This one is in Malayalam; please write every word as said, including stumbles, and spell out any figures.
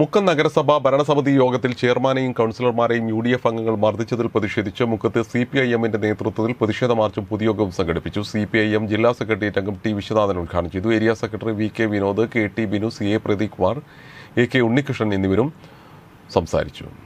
മുക്കം നഗരസഭ ഭരണസമിതി യോഗത്തിൽ ചെയർമാനെയും കൗൺസിലർമാരെയും യു ഡി എഫ് അംഗങ്ങൾ മർദ്ദിച്ചതിൽ പ്രതിഷേധിച്ച് മുക്കത്ത് സി പി ഐ എമ്മിന്റെ നേതൃത്വത്തിൽ പ്രതിഷേധ മാർച്ചും പൊതുയോഗവും സംഘടിപ്പിച്ചു. സി പി ഐ എം ജില്ലാ സെക്രട്ടേറിയറ്റ് അംഗം ടി വിശ്വനാഥൻ ഉദ്ഘാടനം ചെയ്തു. Area secretary V K Vinod, K T Binu, C A Pradeep Kumar, A K Unnikrishnan എന്നിവരും സംസാരിച്ചു.